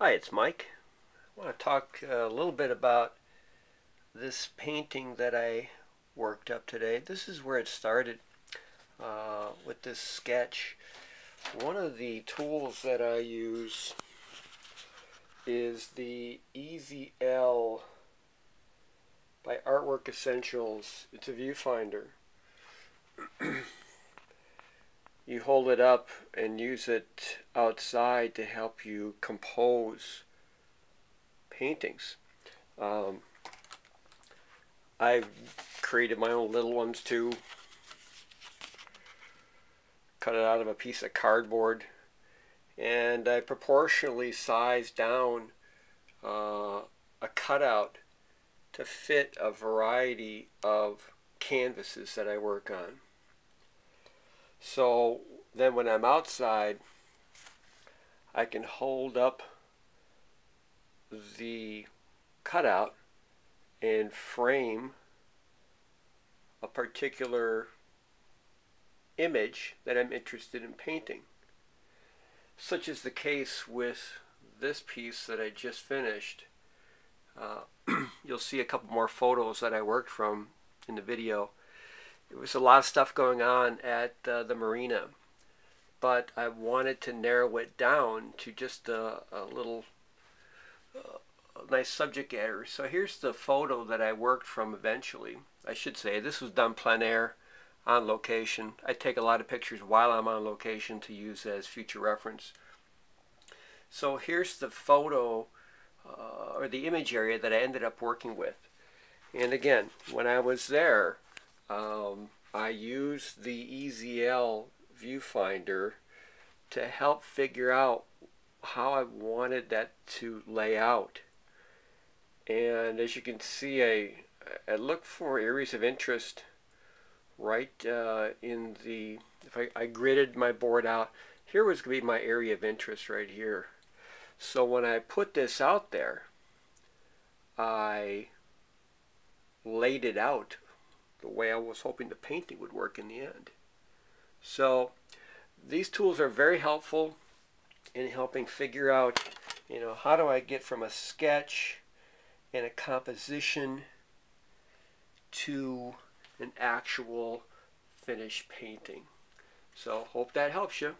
Hi, it's Mike. I want to talk a little bit about this painting that I worked up today. This is where it started with this sketch. One of the tools that I use is the EasyL by Artwork Essentials. It's a viewfinder. You hold it up and use it outside to help you compose paintings. I've created my own little ones too. Cut it out of a piece of cardboard, and I proportionally sized down a cutout to fit a variety of canvases that I work on. So then when I'm outside, I can hold up the cutout and frame a particular image that I'm interested in painting. Such is the case with this piece that I just finished. You'll see a couple more photos that I worked from in the video. There was a lot of stuff going on at the marina, but I wanted to narrow it down to just a little nice subject area. So here's the photo that I worked from eventually. I should say this was done plein air on location. I take a lot of pictures while I'm on location to use as future reference. So here's the photo or the image area that I ended up working with. And again, when I was there, I used the EasyL viewfinder to help figure out how I wanted that to lay out. And as you can see, I look for areas of interest right in the, if I gridded my board out, here was going to be my area of interest right here. So when I put this out there, I laid it out the way I was hoping the painting would work in the end. So these tools are very helpful in helping figure out, you know, how do I get from a sketch and a composition to an actual finished painting. So hope that helps you.